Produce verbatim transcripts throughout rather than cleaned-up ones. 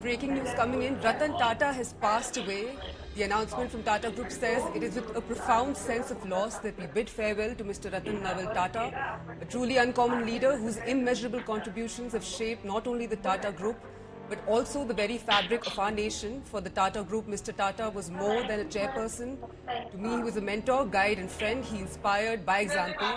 Breaking news coming in, Ratan Tata has passed away. The announcement from Tata Group says it is with a profound sense of loss that we bid farewell to Mister Ratan Naval Tata, a truly uncommon leader whose immeasurable contributions have shaped not only the Tata Group, but also the very fabric of our nation. For the Tata Group, Mister Tata was more than a chairperson. To me, he was a mentor, guide and friend. He inspired by example.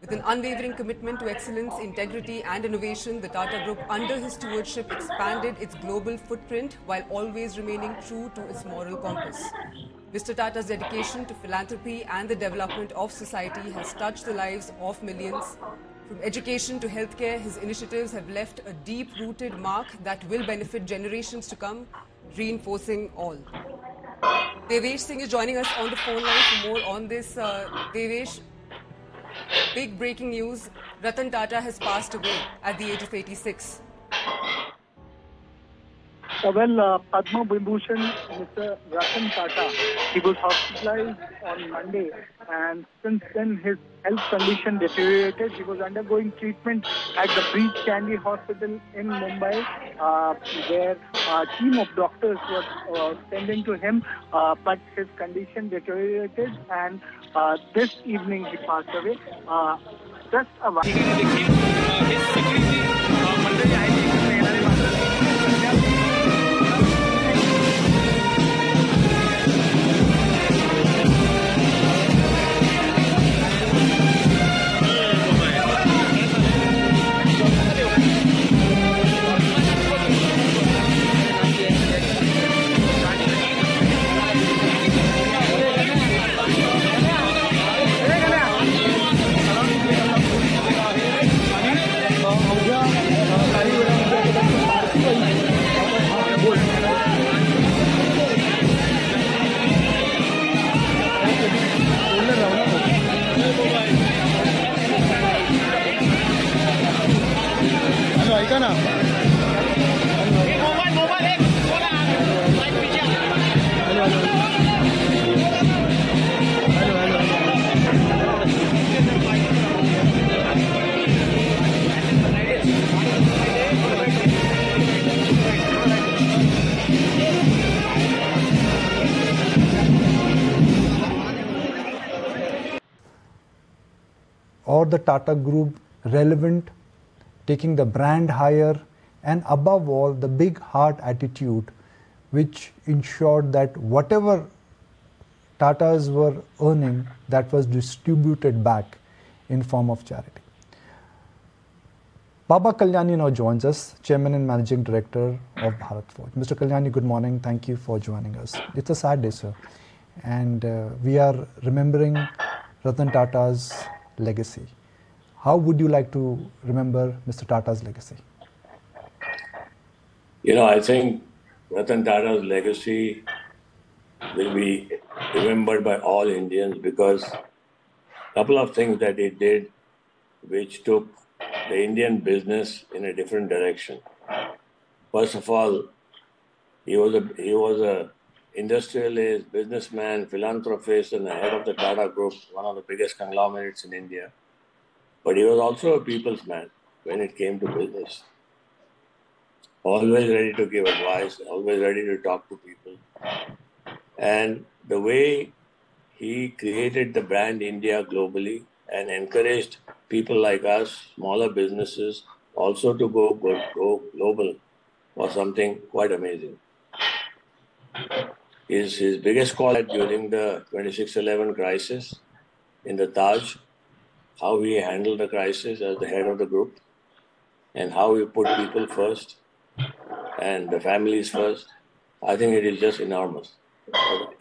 With an unwavering commitment to excellence, integrity and innovation, the Tata Group under his stewardship expanded its global footprint while always remaining true to its moral compass. Mister Tata's dedication to philanthropy and the development of society has touched the lives of millions. From education to healthcare, his initiatives have left a deep-rooted mark that will benefit generations to come, reinforcing all. Devesh Singh is joining us on the phone line for more on this. Uh, Devesh, big breaking news, Ratan Tata has passed away at the age of eighty-six. Uh, well, uh, Padma Bhushan, Mister Ratan Tata, he was hospitalized on Monday, and since then his health condition deteriorated. He was undergoing treatment at the Breach Candy Hospital in Mumbai, uh, where a team of doctors was uh, tending to him, uh, but his condition deteriorated, and uh, this evening he passed away. Uh, just a while. Or the Tata Group relevant, taking the brand higher, and above all the big heart attitude, which ensured that whatever Tatas were earning, that was distributed back in form of charity. Baba Kalyani now joins us, Chairman and Managing Director of Bharat Forge. Mister Kalyani, good morning. Thank you for joining us. It's a sad day, sir, and uh, we are remembering Ratan Tata's legacy. How would you like to remember Mister Tata's legacy? You know, I think Ratan Tata's legacy will be remembered by all Indians because a couple of things that he did which took the Indian business in a different direction. First of all, he was a he was a industrialist, businessman, philanthropist, and the head of the Tata Group, one of the biggest conglomerates in India. But he was also a people's man when it came to business. Always ready to give advice, always ready to talk to people. And the way he created the brand India globally and encouraged people like us, smaller businesses, also to go, go, go global was something quite amazing. Is his biggest call during the twenty-six eleven crisis in the Taj, how he handled the crisis as the head of the group and how he put people first and the families first. I think it is just enormous.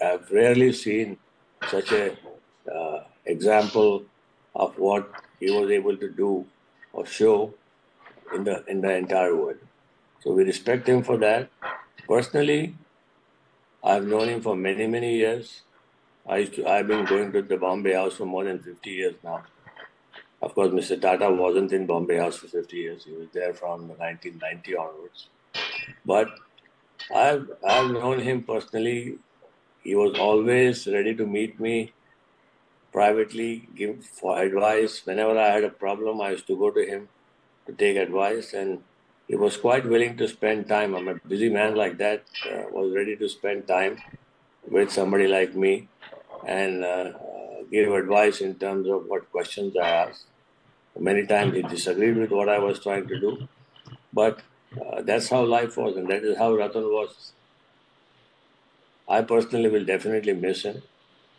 I've rarely seen such an uh, example of what he was able to do or show in the, in the entire world. So we respect him for that. Personally, I've known him for many, many years. I used to, I've been going to the Bombay House for more than fifty years now. Of course, Mister Tata wasn't in Bombay House for fifty years. He was there from nineteen ninety onwards. But I've, I've known him personally. He was always ready to meet me privately, give for advice. Whenever I had a problem, I used to go to him to take advice. And he was quite willing to spend time. I'm a busy man like that, uh, was ready to spend time with somebody like me and uh, give advice in terms of what questions I asked. Many times he disagreed with what I was trying to do, but uh, that's how life was, and that is how Ratan was. I personally will definitely miss him,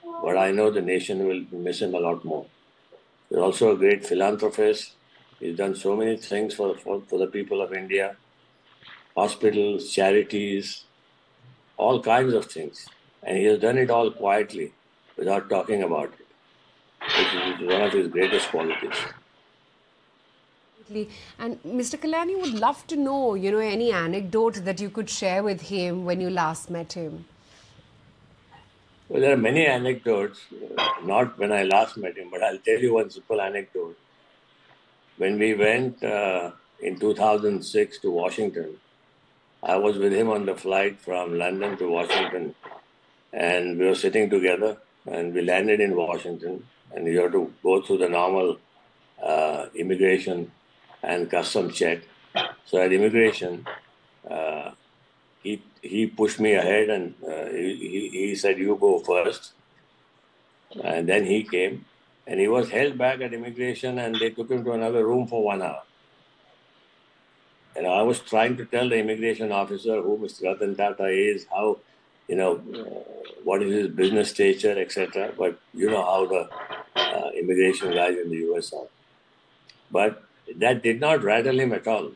but I know the nation will miss him a lot more. He's also a great philanthropist. He's done so many things for, for, for the people of India, hospitals, charities, all kinds of things. And he has done it all quietly without talking about it, which is one of his greatest qualities. And Mister Kalyani, would love to know, you know, any anecdote that you could share with him when you last met him. Well, there are many anecdotes, not when I last met him, but I'll tell you one simple anecdote. When we went uh, in two thousand six to Washington, I was with him on the flight from London to Washington, and we were sitting together, and we landed in Washington, and you have to go through the normal uh, immigration and custom check. So at immigration, uh, he he pushed me ahead, and uh, he, he said, you go first. And then he came, and he was held back at immigration, and they took him to another room for one hour. And I was trying to tell the immigration officer who Mister Ratan Tata is, how, you know, uh, what is his business stature, et cetera. But you know how the uh, immigration guys in the U S are. But that did not rattle him at all.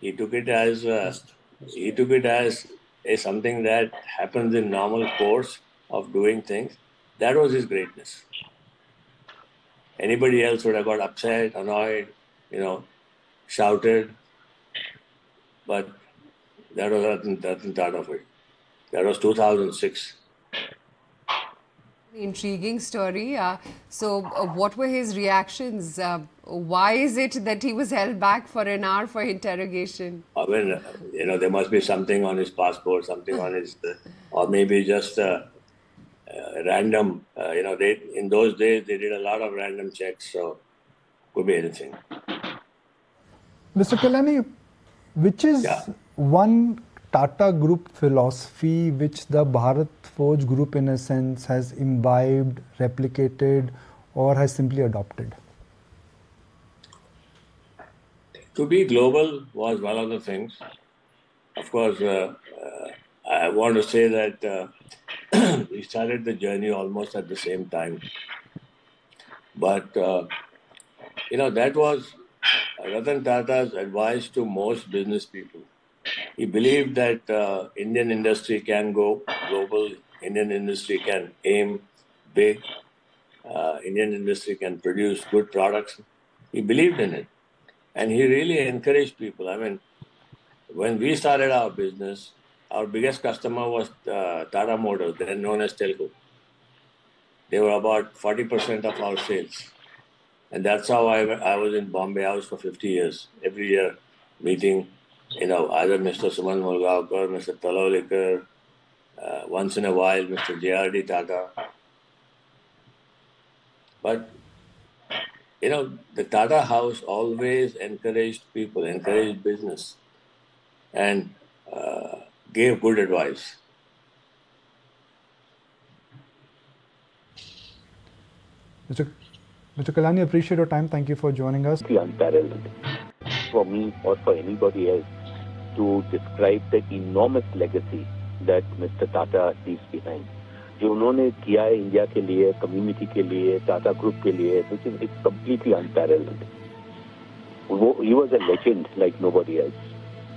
He took it as uh, he took it as a something that happens in normal course of doing things. That was his greatness. Anybody else would have got upset, annoyed, you know, shouted. But that was Ratan, Ratan Tata for it. That was two thousand six. Intriguing story. Uh, so uh, what were his reactions? Uh, why is it that he was held back for an hour for interrogation? I mean, uh, you know, there must be something on his passport, something on his, uh, or maybe just uh, uh, random, uh, you know, they, in those days, they did a lot of random checks, so could be anything. Mister Kalyani, which is yeah. one Tata Group philosophy which the Bharat Forge Group in a sense has imbibed, replicated, or has simply adopted? To be global was one of the things. Of course, uh, uh, I want to say that uh, we started the journey almost at the same time. But, uh, you know, that was Ratan Tata's advice to most business people. He believed that uh, Indian industry can go global, Indian industry can aim big, uh, Indian industry can produce good products. He believed in it. And he really encouraged people. I mean, when we started our business, our biggest customer was uh, Tata Motors, then known as Telco. They were about forty percent of our sales. And that's how I, I was in Bombay House for fifty years, every year meeting, you know, either Mister Suman Mulgaukar, Mister Talalikar, uh, once in a while, Mister J R D Tata. But, you know, the Tata house always encouraged people, encouraged business, and uh, gave good advice. Mister Mister Kalyani, appreciate your time. Thank you for joining us. Unparalleled for me or for anybody else to describe the enormous legacy that Mister Tata leaves behind. जो उन्होंने किया है India के लिए, community के लिए, Tata group के लिए, which is it's completely unparalleled. He was a legend like nobody else.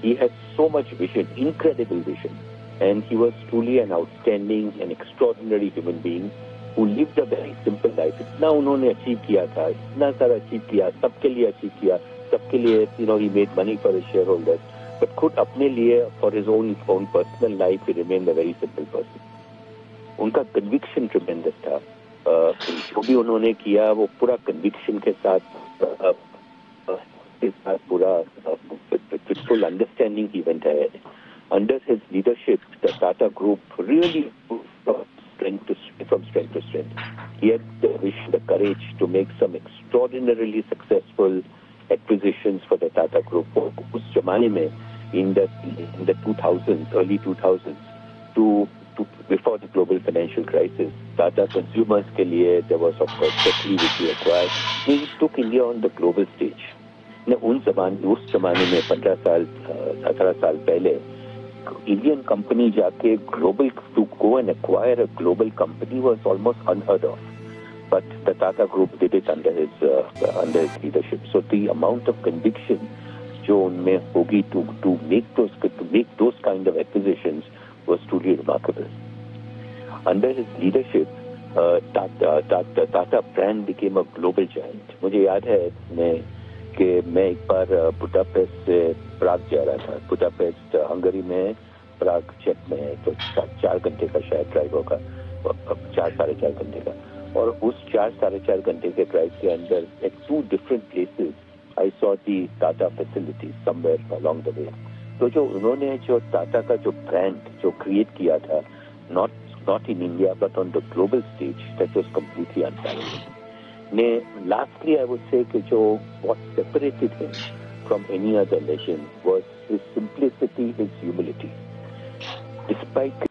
He had so much vision, incredible vision, and he was truly an outstanding and extraordinary human being who lived a very simple life. इतना उन्होंने achieve किया था, इतना सारा achieve किया, सबके लिए achieve किया. You know, he made money for his shareholders, but could apne liye for his own own personal life, he remained a very simple person. Unka conviction tremendous tha. जो भी उन्होंने किया वो पूरा conviction के साथ, इस बात पूरा with full understanding he went ahead. Under his leadership, the Tata Group really moved from strength to from strength to strength. He had the wish, the courage to make some extraordinarily successful acquisitions for the Tata Group. उस ज़माने में in the in the two thousands, early two thousands, to to before the global financial crisis, Tata Consumers के लिए there was of course Tata which we acquired. They took India on the global stage. न उन ज़माने उस ज़माने में पंद्रह साल सत्रह साल पहले Indian company जाके global to go and acquire a global company was almost unheard of. But the Tata Group did it under his uh, under his leadership. So the amount of conviction जो उनमें होगी to to make those to make those kind of acquisitions was truly remarkable. Under his leadership, uh, Tata, Tata Tata brand became a global giant. मुझे याद है मैं कि मैं एक बार बुडापेस्ट से प्राग जा रहा था. बुडापेस्ट हंगरी में, प्राग चेक में है, तो चार घंटे का शायद ड्राइव होगा, चार साढ़े चार घंटे का. और उस चार साढ़े चार घंटे के ड्राइव के अंदर at two different places I saw the Tata facilities somewhere along the way. तो जो उन्होंने जो टाटा का जो ब्रांड जो क्रिएट किया था, not not in India but on the global stage, that was completely unparalleled. Ne, lastly, I would say that what separated him from any other legend was his simplicity, his humility. Despite